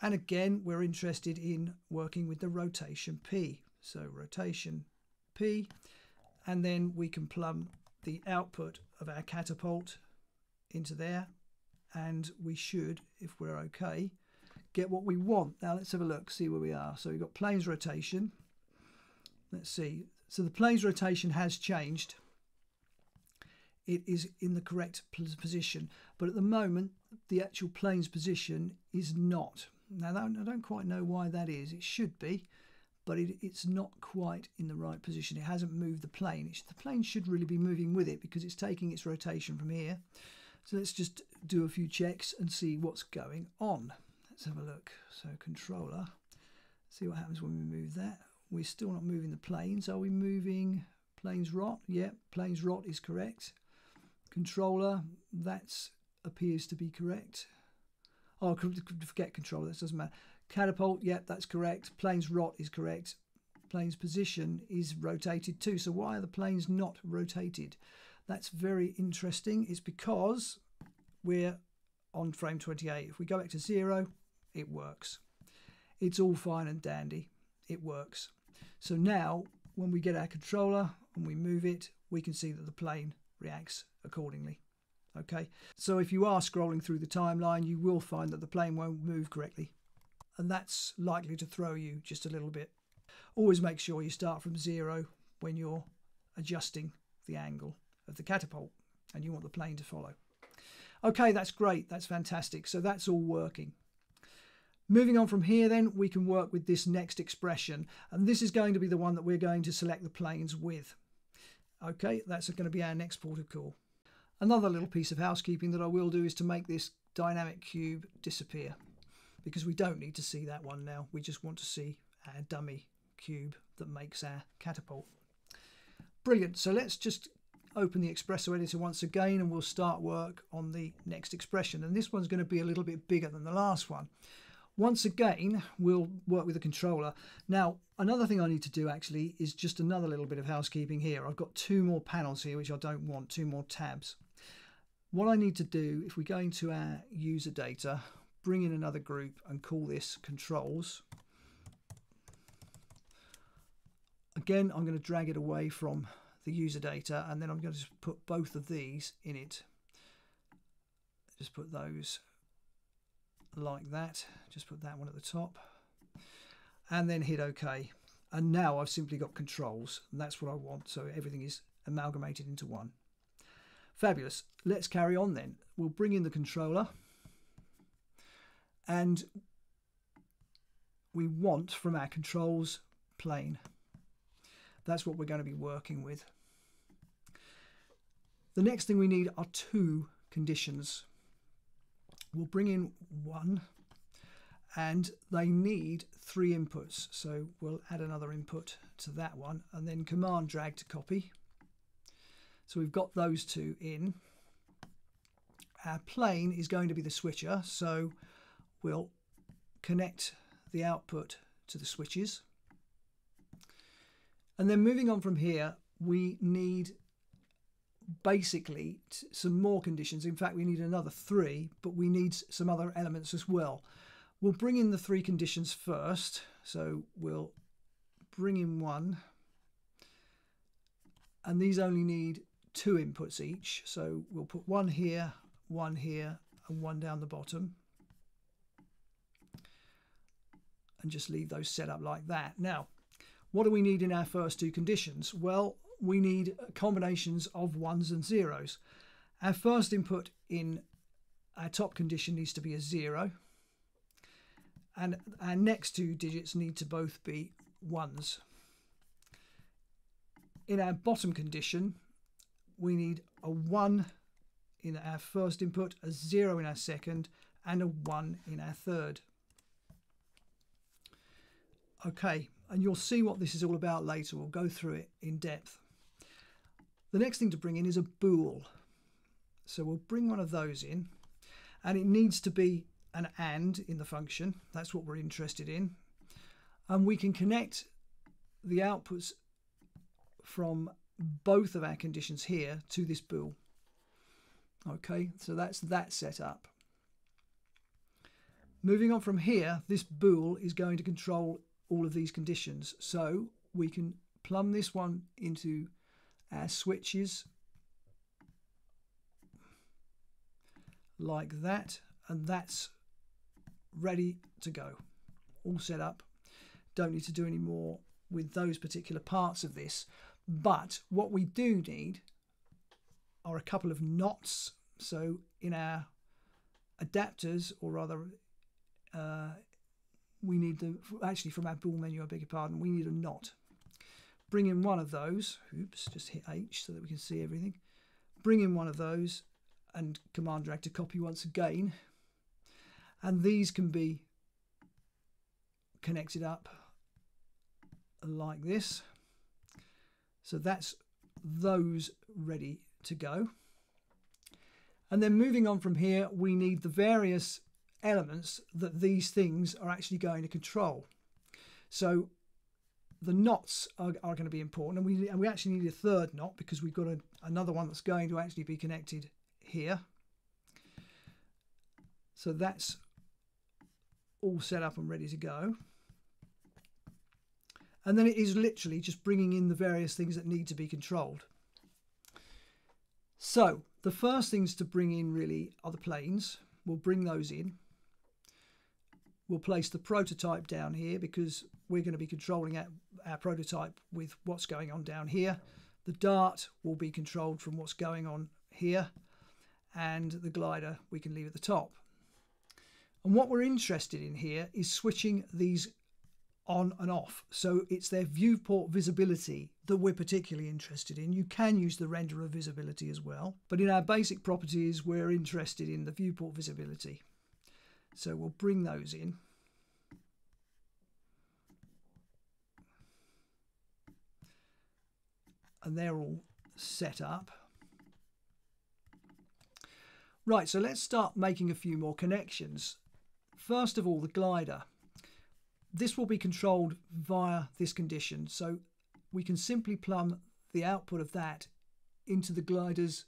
and again we're interested in working with the rotation P. So rotation P, and then we can plumb the output of our catapult into there, and we should, if we're okay, get what we want. Now let's have a look, see where we are. So we've got planes rotation. Let's see. So the planes rotation has changed. It is in the correct position, but at the moment the actual planes position is not. Now I don't quite know why that is. It should be, but it, it's not quite in the right position. It hasn't moved the plane. It should, the plane should really be moving with it because it's taking its rotation from here. So let's just do a few checks and see what's going on. Let's have a look. So controller, see what happens when we move that. We're still not moving the planes. Are we moving planes rot? Yep, yeah, planes rot is correct. Controller, that appears to be correct. Oh, forget controller, that doesn't matter. Catapult, yep, yeah, that's correct. Planes rot is correct. plane's position is rotated too. So why are the planes not rotated? That's very interesting. It's because we're on frame twenty-eight. If we go back to zero, it works. It's all fine and dandy. It works. So now when we get our controller and we move it, we can see that the plane reacts accordingly. Okay, so if you are scrolling through the timeline, you will find that the plane won't move correctly. And that's likely to throw you just a little bit. Always make sure you start from zero when you're adjusting the angle of the catapult and you want the plane to follow. Okay, that's great. That's fantastic. So that's all working. Moving on from here then, we can work with this next expression. And this is going to be the one that we're going to select the planes with. Okay, that's going to be our next port of call. Another little piece of housekeeping that I will do is to make this dynamic cube disappear, because we don't need to see that one now. We just want to see our dummy cube that makes our catapult. Brilliant. So let's just open the Xpresso editor once again and we'll start work on the next expression. And this one's going to be a little bit bigger than the last one. Once again, we'll work with the controller. Now, another thing I need to do actually is just another little bit of housekeeping here. I've got two more panels here, which I don't want, two more tabs. What I need to do, if we go into our user data, bring in another group and call this controls. Again, I'm going to drag it away from the user data and then I'm going to just put both of these in it. Just put those like that. Just put that one at the top and then hit OK. And now I've simply got controls, and that's what I want. So everything is amalgamated into one. Fabulous. Let's carry on then. We'll bring in the controller. And we want from our controls plane. That's what we're going to be working with. The next thing we need are two conditions. We'll bring in one and they need three inputs. So we'll add another input to that one and then command drag to copy. So we've got those two in. Our plane is going to be the switcher. So we'll connect the output to the switches. And then moving on from here, we need basically some more conditions. In fact, we need another three, but we need some other elements as well. We'll bring in the three conditions first. So we'll bring in one. And these only need two inputs each. So we'll put one here, one here, and one down the bottom. And just leave those set up like that. Now, what do we need in our first two conditions? Well, we need combinations of ones and zeros. Our first input in our top condition needs to be a zero. And our next two digits need to both be ones. In our bottom condition, we need a one in our first input, a zero in our second, and a one in our third. Okay, and you'll see what this is all about later. We'll go through it in depth. The next thing to bring in is a bool. So we'll bring one of those in, and it needs to be an and in the function. That's what we're interested in. And we can connect the outputs from both of our conditions here to this bool. Okay, so that's that set up. Moving on from here, this bool is going to control all of these conditions. So we can plumb this one into our switches like that, and that's ready to go. All set up. Don't need to do any more with those particular parts of this. But what we do need are a couple of knots. So in our adapters, or rather, uh, we need the, actually from our bool menu, I beg your pardon, we need a knot. Bring in one of those, oops, just hit H so that we can see everything. Bring in one of those and command drag to copy once again. And these can be connected up like this. So that's those ready to go. And then moving on from here, we need the various elements that these things are actually going to control. So the knots are, are going to be important, and we, and we actually need a third knot because we've got a, another one that's going to actually be connected here. So that's all set up and ready to go. And then it is literally just bringing in the various things that need to be controlled. So the first things to bring in really are the planes. We'll bring those in. We'll place the prototype down here because we're going to be controlling our, our prototype with what's going on down here. The dart will be controlled from what's going on here, and the glider we can leave at the top. And what we're interested in here is switching these on and off. So it's their viewport visibility that we're particularly interested in. You can use the renderer visibility as well, but in our basic properties, we're interested in the viewport visibility. So we'll bring those in. And they're all set up. Right, so let's start making a few more connections. First of all, the glider. This will be controlled via this condition. So we can simply plumb the output of that into the glider's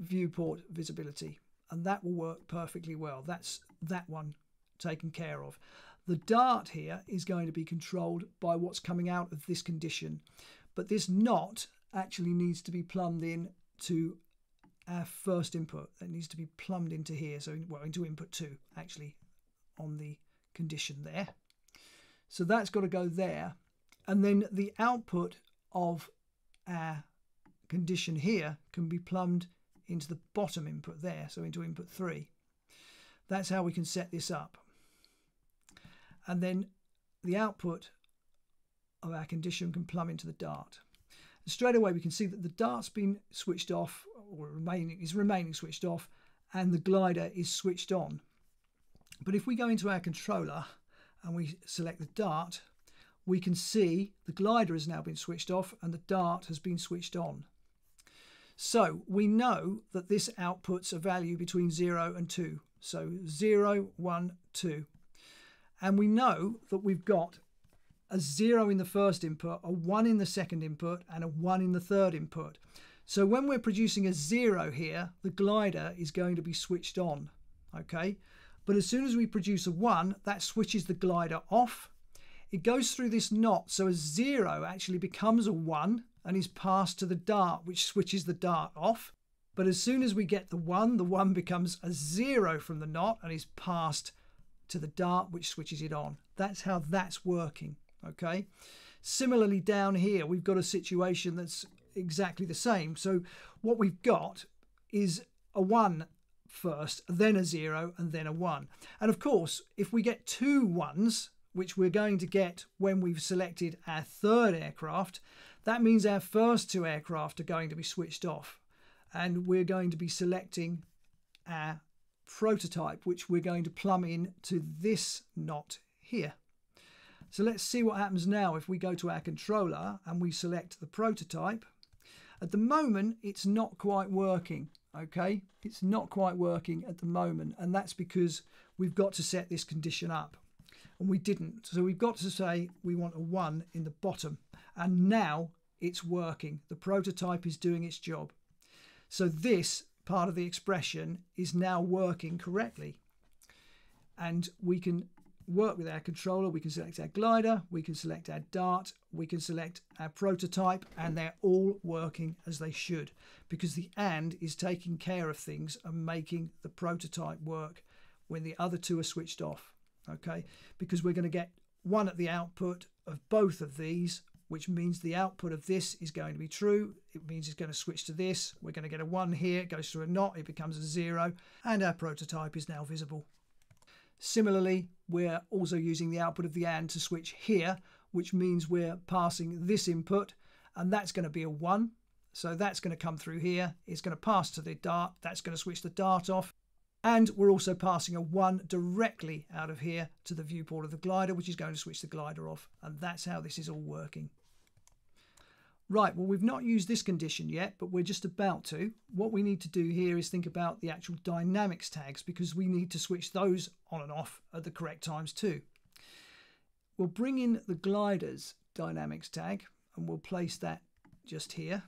viewport visibility. And that will work perfectly well. That's that one taken care of. The dart here is going to be controlled by what's coming out of this condition. But this knot actually needs to be plumbed in to our first input. It needs to be plumbed into here. So well, into input two, actually, on the condition there. So that's got to go there. And then the output of our condition here can be plumbed into the bottom input there, so into input three. That's how we can set this up. And then the output of our condition can plumb into the dart. And straight away we can see that the dart's been switched off, or remaining is remaining switched off, and the glider is switched on. But if we go into our controller and we select the dart, we can see the glider has now been switched off and the dart has been switched on. So we know that this outputs a value between zero and two. So zero, one, two. And we know that we've got a zero in the first input, a one in the second input, and a one in the third input. So when we're producing a zero here, the glider is going to be switched on. Okay. But as soon as we produce a one, that switches the glider off. It goes through this knot. So a zero actually becomes a one. And is passed to the dart, which switches the dart off. But as soon as we get the one, the one becomes a zero from the knot and is passed to the dart, which switches it on. That's how that's working, okay? Similarly, down here, we've got a situation that's exactly the same. So what we've got is a one first, then a zero, and then a one. And of course, if we get two ones, which we're going to get when we've selected our third aircraft, that means our first two aircraft are going to be switched off, and we're going to be selecting our prototype, which we're going to plumb in to this knot here. So let's see what happens now if we go to our controller and we select the prototype. At the moment, it's not quite working, okay? It's not quite working at the moment, and that's because we've got to set this condition up. And we didn't. So we've got to say we want a one in the bottom. And now it's working. The prototype is doing its job. So this part of the expression is now working correctly. And we can work with our controller. We can select our glider. We can select our dart. We can select our prototype. And they're all working as they should. Because the and is taking care of things and making the prototype work when the other two are switched off. Okay, because we're going to get one at the output of both of these, which means the output of this is going to be true. It means it's going to switch to this. We're going to get a one here. It goes through a knot. It becomes a zero. And our prototype is now visible. Similarly, we're also using the output of the and to switch here, which means we're passing this input. And that's going to be a one. So that's going to come through here. It's going to pass to the dart. That's going to switch the dart off. And we're also passing a one directly out of here to the viewport of the glider, which is going to switch the glider off. And that's how this is all working. Right, well, we've not used this condition yet, but we're just about to. What we need to do here is think about the actual dynamics tags, because we need to switch those on and off at the correct times too. We'll bring in the gliders dynamics tag and we'll place that just here.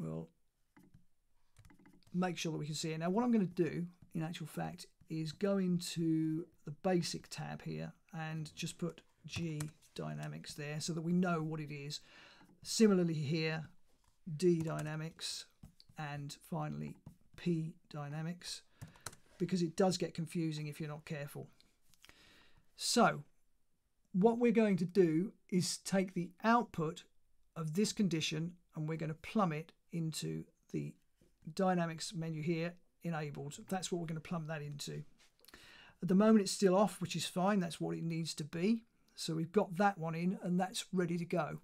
We'll make sure that we can see it. Now what I'm going to do in actual fact is go into the basic tab here and just put G dynamics there so that we know what it is. Similarly here, D dynamics, and finally P dynamics, because it does get confusing if you're not careful. So what we're going to do is take the output of this condition and we're going to plumb it into the dynamics menu here, enabled. That's what we're going to plumb that into. At the moment it's still off, which is fine. That's what it needs to be. So we've got that one in and that's ready to go.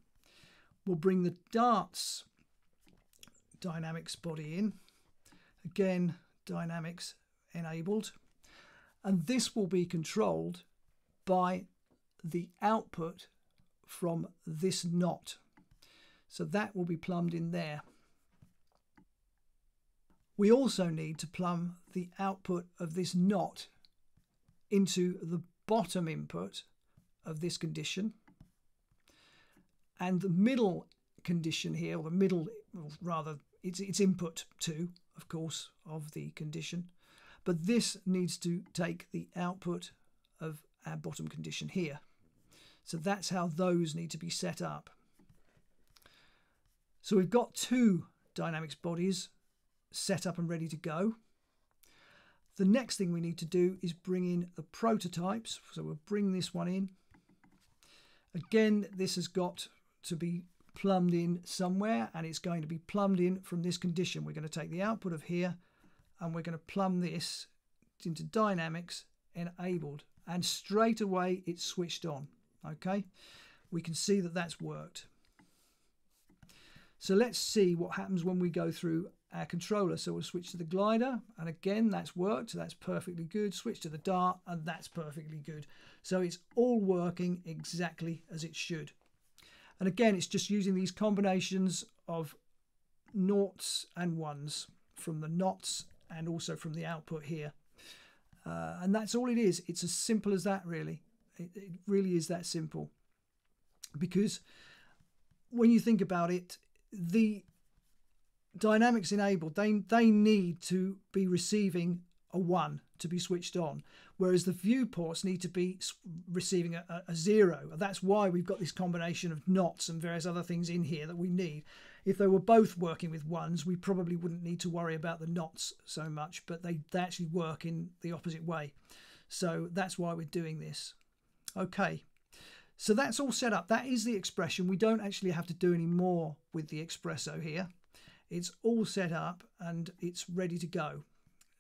We'll bring the darts dynamics body in. Again, dynamics enabled. And this will be controlled by the output from this knot. So that will be plumbed in there. We also need to plumb the output of this knot into the bottom input of this condition. And the middle condition here, or the middle, or rather, it's, it's input two, of course, of the condition. But this needs to take the output of our bottom condition here. So that's how those need to be set up. So we've got two dynamics bodies set up and ready to go. The next thing we need to do is bring in the prototypes. So we'll bring this one in. Again, this has got to be plumbed in somewhere, and it's going to be plumbed in from this condition. We're going to take the output of here and we're going to plumb this into dynamics enabled, and straight away it's switched on. Okay, we can see that that's worked. So let's see what happens when we go through our controller. So we'll switch to the glider, and again that's worked, that's perfectly good. Switch to the dart, and that's perfectly good. So it's all working exactly as it should. And again, it's just using these combinations of noughts and ones from the knots and also from the output here. Uh, and that's all it is. It's as simple as that, really. It, it really is that simple. Because when you think about it, the dynamics enabled, they, they need to be receiving a one to be switched on, whereas the viewports need to be receiving a, a zero. That's why we've got this combination of knots and various other things in here that we need. If they were both working with ones, we probably wouldn't need to worry about the knots so much, but they, they actually work in the opposite way. So that's why we're doing this. Okay. So that's all set up. That is the expression. We don't actually have to do any more with the Xpresso here. It's all set up and it's ready to go.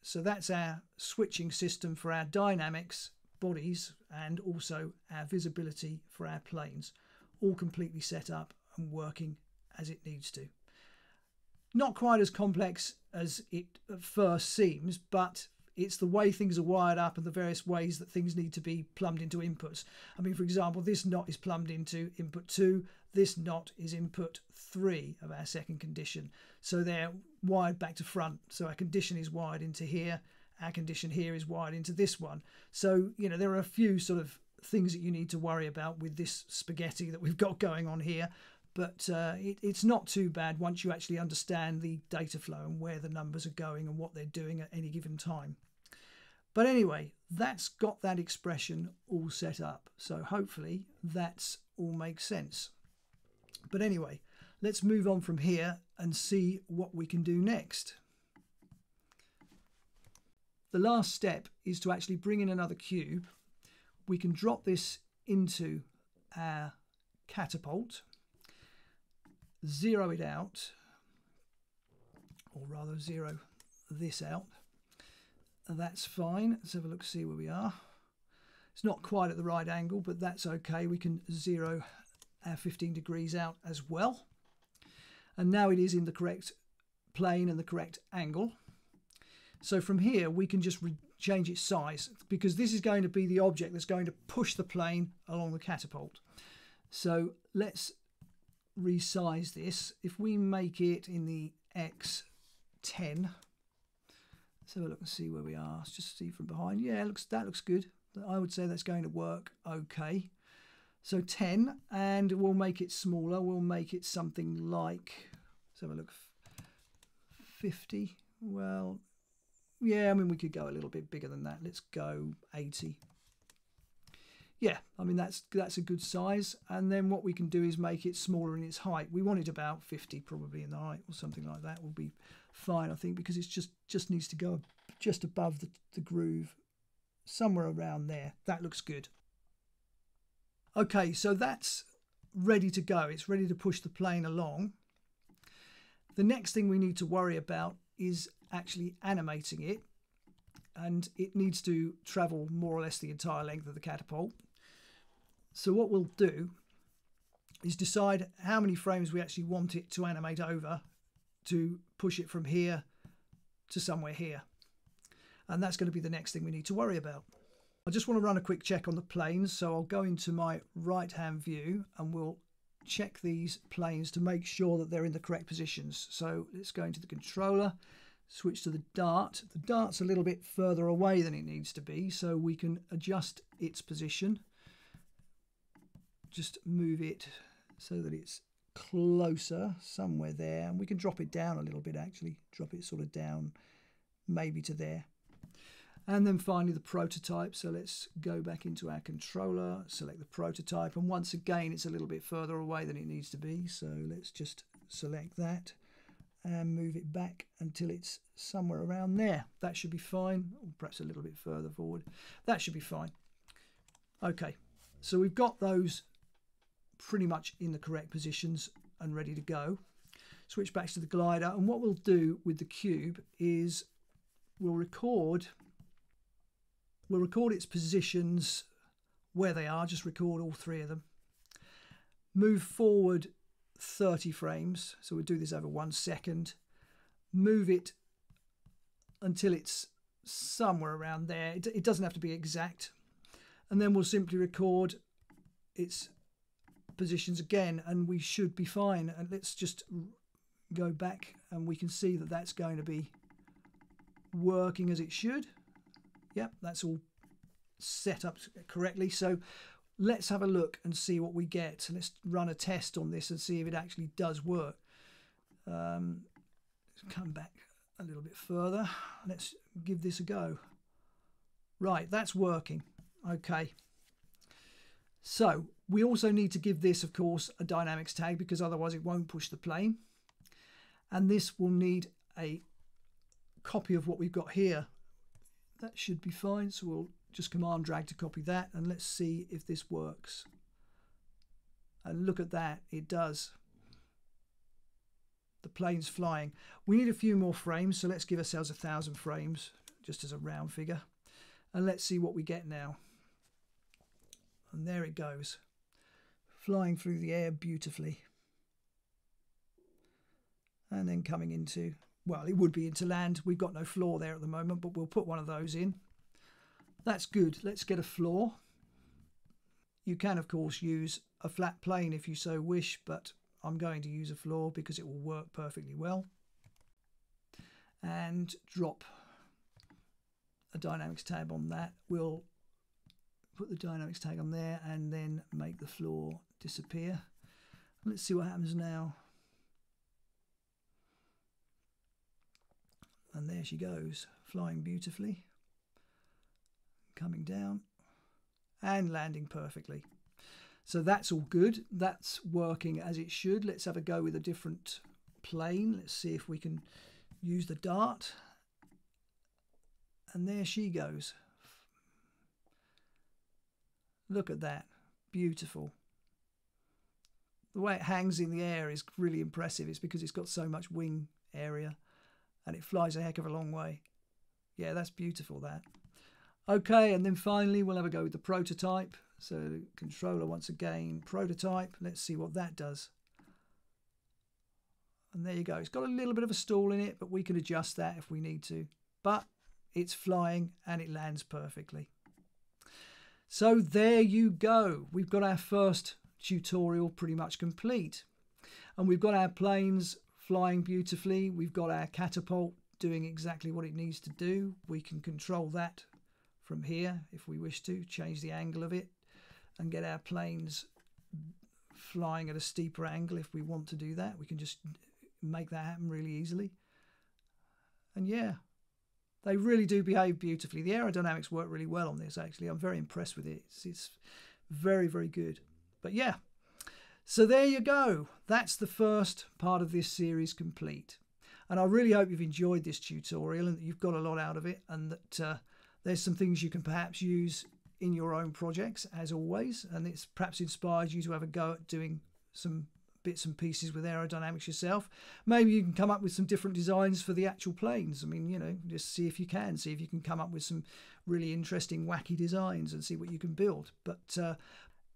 So that's our switching system for our dynamics bodies and also our visibility for our planes, all completely set up and working as it needs to. Not quite as complex as it at first seems, but it's the way things are wired up and the various ways that things need to be plumbed into inputs. I mean, for example, this knot is plumbed into input two. This knot is input three of our second condition. So they're wired back to front. So our condition is wired into here. Our condition here is wired into this one. So, you know, there are a few sort of things that you need to worry about with this spaghetti that we've got going on here. But uh, it, it's not too bad once you actually understand the data flow and where the numbers are going and what they're doing at any given time. But anyway, that's got that expression all set up. So hopefully that's all makes sense. But anyway, let's move on from here and see what we can do next. The last step is to actually bring in another cube. We can drop this into our catapult, zero it out, or rather zero this out. That's fine. Let's have a look, see where we are. It's not quite at the right angle, but that's okay. We can zero our fifteen degrees out as well. And now it is in the correct plane and the correct angle. So from here, we can just change its size, because this is going to be the object that's going to push the plane along the catapult. So let's resize this. If we make it in the X ten, let's have a look and see where we are. Let's just see from behind. Yeah, it looks, that looks good. I would say that's going to work okay. So ten, and we'll make it smaller. We'll make it something like, let's have a look, fifty. Well, yeah, I mean, we could go a little bit bigger than that. Let's go eighty. Yeah, I mean, that's that's a good size. And then what we can do is make it smaller in its height. We want it about fifty probably in the height or something like that will be fine, I think, because it's just just needs to go just above the, the groove, somewhere around there. That looks good. Okay, so that's ready to go. It's ready to push the plane along. The next thing we need to worry about is actually animating it. And it needs to travel more or less the entire length of the catapult. So what we'll do is decide how many frames we actually want it to animate over to push it from here to somewhere here. And that's going to be the next thing we need to worry about. I just want to run a quick check on the planes. So I'll go into my right-hand view and we'll check these planes to make sure that they're in the correct positions. So let's go into the controller. Switch to the dart. The dart's a little bit further away than it needs to be, so we can adjust its position. Just move it so that it's closer, somewhere there. And we can drop it down a little bit, actually. Drop it sort of down, maybe to there. And then finally the prototype. So let's go back into our controller, select the prototype. And once again, it's a little bit further away than it needs to be. So let's just select that. And move it back until it's somewhere around there. That should be fine, or perhaps a little bit further forward. That should be fine. Okay, so we've got those pretty much in the correct positions and ready to go. Switch back to the glider, and what we'll do with the cube is we'll record, we'll record its positions where they are, just record all three of them. Move forward thirty frames, so we'll do this over one second. Move it until it's somewhere around there. It, it doesn't have to be exact. And then we'll simply record its positions again, and we should be fine. And let's just go back, and we can see that that's going to be working as it should. Yep, that's all set up correctly. So let's have a look and see what we get. Let's run a test on this and see if it actually does work. Um, let's come back a little bit further. Let's give this a go. Right, that's working. Okay. So we also need to give this, of course, a dynamics tag, because otherwise it won't push the plane. And this will need a copy of what we've got here. That should be fine. So we'll just command drag to copy that, and let's see if this works. And look at that, it does. The plane's flying. We need a few more frames, so let's give ourselves a thousand frames, just as a round figure. And let's see what we get now. And there it goes, flying through the air beautifully. And then coming into, well, it would be into land. We've got no floor there at the moment, but we'll put one of those in. That's good. Let's get a floor. You can, of course, use a flat plane if you so wish, but I'm going to use a floor because it will work perfectly well. And drop a dynamics tab on that. We'll put the dynamics tag on there and then make the floor disappear. Let's see what happens now. And there she goes, flying beautifully. Coming down and landing perfectly. So that's all good. That's working as it should. Let's have a go with a different plane. Let's see if we can use the dart. And there she goes. Look at that. Beautiful. The way it hangs in the air is really impressive. It's because it's got so much wing area and it flies a heck of a long way. Yeah, that's beautiful, that. Okay, and then finally we'll have a go with the prototype. So controller once again, prototype. Let's see what that does. And there you go. It's got a little bit of a stall in it, but we can adjust that if we need to. But it's flying and it lands perfectly. So there you go. We've got our first tutorial pretty much complete. And we've got our planes flying beautifully. We've got our catapult doing exactly what it needs to do. We can control that from here if we wish to change the angle of it and get our planes flying at a steeper angle. If we want to do that, we can just make that happen really easily. And yeah, they really do behave beautifully. The aerodynamics work really well on this, actually. I'm very impressed with it. It's, it's very, very good. But yeah, so there you go. That's the first part of this series complete. And I really hope you've enjoyed this tutorial and that you've got a lot out of it, and that uh, there's some things you can perhaps use in your own projects, as always, and it's perhaps inspired you to have a go at doing some bits and pieces with aerodynamics yourself. Maybe you can come up with some different designs for the actual planes. I mean, you know, just see if you can, see if you can come up with some really interesting, wacky designs and see what you can build. But uh,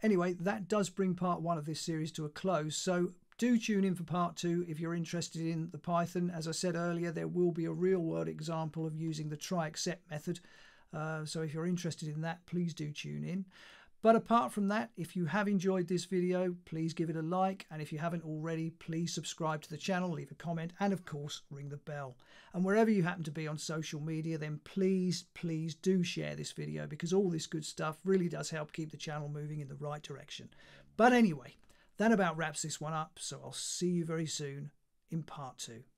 anyway, that does bring part one of this series to a close. So do tune in for part two if you're interested in the Python. As I said earlier, there will be a real-world example of using the try except method. Uh, so if you're interested in that, please do tune in. But apart from that, if you have enjoyed this video, please give it a like. And if you haven't already, please subscribe to the channel, leave a comment, and of course, ring the bell. And wherever you happen to be on social media, then please, please do share this video, because all this good stuff really does help keep the channel moving in the right direction. But anyway, that about wraps this one up. So I'll see you very soon in part two.